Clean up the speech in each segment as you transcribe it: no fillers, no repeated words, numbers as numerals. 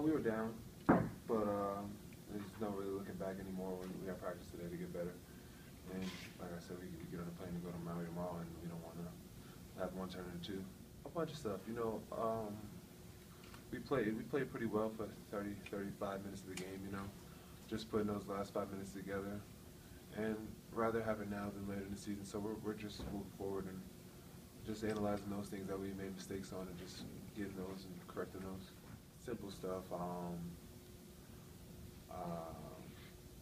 we were down, but there's no really looking back anymore. We got practice today to get better. And like I said, we get on a plane to go to Maui tomorrow, and we don't want to have one turn into two. A bunch of stuff, you know. We played pretty well for 35 minutes of the game, you know. Just putting those last 5 minutes together, and rather have it now than later in the season. So we're just moving forward and just analyzing those things that we made mistakes on and just getting those and correcting those. Simple stuff.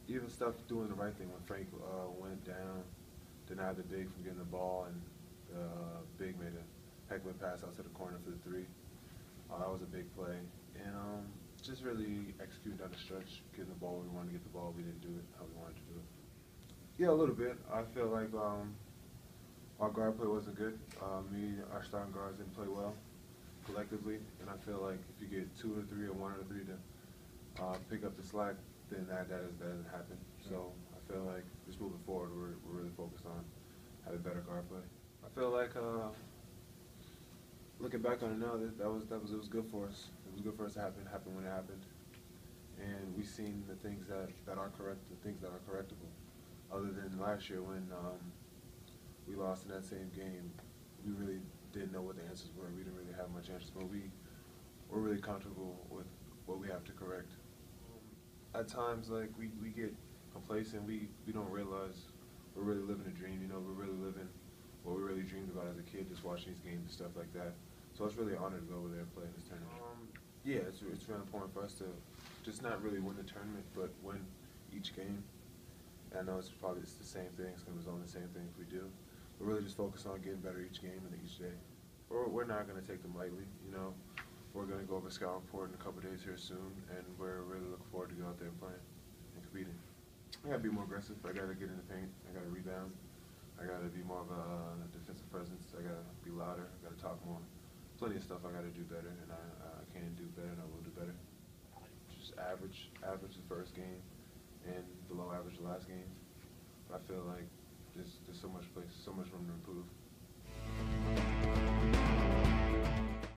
Even stuff doing the right thing. When Frank went down, denied the big from getting the ball, and the big made a heck of a pass out to the corner for the three. That was a big play. And just really executing down the stretch, getting the ball where we wanted to get the ball. We didn't do it how we wanted to do it. Yeah, a little bit. I feel like our guard play wasn't good. Our starting guards didn't play well collectively. And I feel like if you get two or three or one or three to pick up the slack, then that doesn't happen. So I feel like just moving forward, we're really focused on having better guard play. I feel like looking back on it now, it was good for us. It was good for us to happen when it happened, and we've seen the things that are correct, the things that are correctable. Other than last year when we lost in that same game, we really didn't know what the answers were. We didn't really have much answers, but we're really comfortable with what we have to correct. At times, like, we get complacent, we don't realize we're really living a dream, you know, we're really living what we really dreamed about as a kid, just watching these games and stuff like that. So it's really an honor to go over there and play in this tournament. Yeah, it's really important for us to just not really win the tournament, but win each game. And I know it's the same thing, it's going to result in the same thing if we do. We're really just focused on getting better each game and each day. We're not going to take them lightly, you know. We're going to go over scout report in a couple of days here soon, and we're really looking forward to go out there and playing and competing. I got to be more aggressive. I got to get in the paint. I got to rebound. I got to be more of a defensive presence. I got to be louder. I got to talk more. Plenty of stuff I got to do better, and I can do better, and I will do better. Just average the first game, and below average the last game. But I feel like there's so much room to improve.